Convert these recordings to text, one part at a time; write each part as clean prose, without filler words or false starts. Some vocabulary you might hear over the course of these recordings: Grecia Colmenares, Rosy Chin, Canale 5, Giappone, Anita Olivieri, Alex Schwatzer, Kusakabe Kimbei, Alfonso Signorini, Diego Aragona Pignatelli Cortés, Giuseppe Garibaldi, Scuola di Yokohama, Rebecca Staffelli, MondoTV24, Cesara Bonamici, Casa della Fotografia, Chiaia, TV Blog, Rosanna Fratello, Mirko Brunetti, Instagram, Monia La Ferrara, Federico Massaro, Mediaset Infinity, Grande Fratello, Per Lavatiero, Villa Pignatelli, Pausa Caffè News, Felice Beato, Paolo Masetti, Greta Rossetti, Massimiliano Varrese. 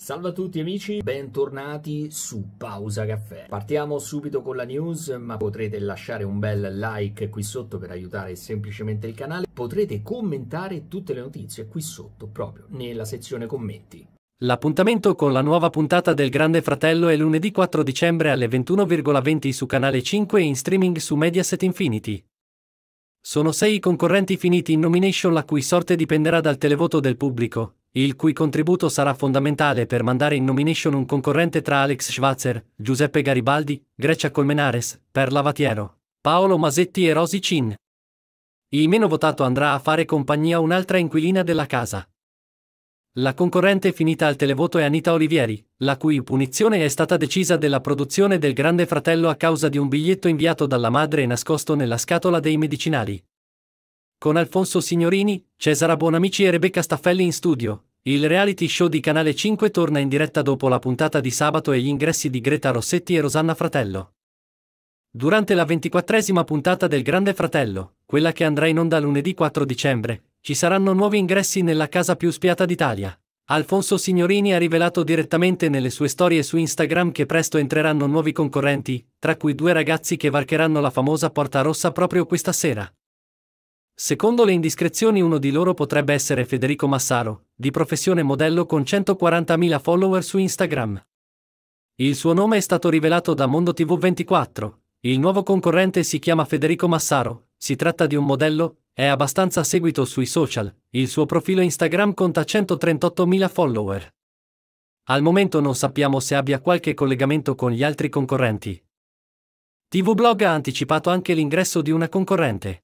Salve a tutti amici, bentornati su Pausa Caffè. Partiamo subito con la news, ma potrete lasciare un bel like qui sotto per aiutare semplicemente il canale. Potrete commentare tutte le notizie qui sotto, proprio nella sezione commenti. L'appuntamento con la nuova puntata del Grande Fratello è lunedì 4 dicembre alle 21:20 su Canale 5 e in streaming su Mediaset Infinity. Sono 6 i concorrenti finiti in nomination, la cui sorte dipenderà dal televoto del pubblico, il cui contributo sarà fondamentale per mandare in nomination un concorrente tra Alex Schwatzer, Giuseppe Garibaldi, Grecia Colmenares, Per Lavatiero, Paolo Masetti e Rosy Chin. Il meno votato andrà a fare compagnia a un'altra inquilina della casa. La concorrente finita al televoto è Anita Olivieri, la cui punizione è stata decisa dalla produzione del Grande Fratello a causa di un biglietto inviato dalla madre nascosto nella scatola dei medicinali. Con Alfonso Signorini, Cesara Bonamici e Rebecca Staffelli in studio, il reality show di Canale 5 torna in diretta dopo la puntata di sabato e gli ingressi di Greta Rossetti e Rosanna Fratello. Durante la 24ª puntata del Grande Fratello, quella che andrà in onda lunedì 4 dicembre, ci saranno nuovi ingressi nella casa più spiata d'Italia. Alfonso Signorini ha rivelato direttamente nelle sue storie su Instagram che presto entreranno nuovi concorrenti, tra cui 2 ragazzi che varcheranno la famosa Porta Rossa proprio questa sera. Secondo le indiscrezioni, uno di loro potrebbe essere Federico Massaro, di professione modello con 140.000 follower su Instagram. Il suo nome è stato rivelato da MondoTV24. Il nuovo concorrente si chiama Federico Massaro, si tratta di un modello, è abbastanza seguito sui social, il suo profilo Instagram conta 138.000 follower. Al momento non sappiamo se abbia qualche collegamento con gli altri concorrenti. TV Blog ha anticipato anche l'ingresso di una concorrente.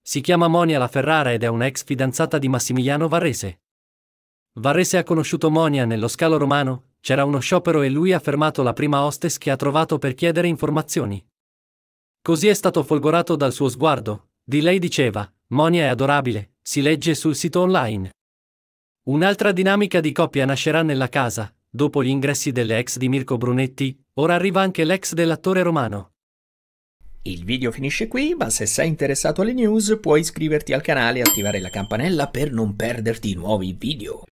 Si chiama Monia La Ferrara ed è una ex fidanzata di Massimiliano Varrese. Varrese ha conosciuto Monia nello scalo romano, c'era uno sciopero e lui ha fermato la prima hostess che ha trovato per chiedere informazioni. Così è stato folgorato dal suo sguardo, di lei diceva, Monia è adorabile, si legge sul sito online. Un'altra dinamica di coppia nascerà nella casa, dopo gli ingressi delle ex di Mirko Brunetti, ora arriva anche l'ex dell'attore romano. Il video finisce qui, ma se sei interessato alle news puoi iscriverti al canale e attivare la campanella per non perderti nuovi video.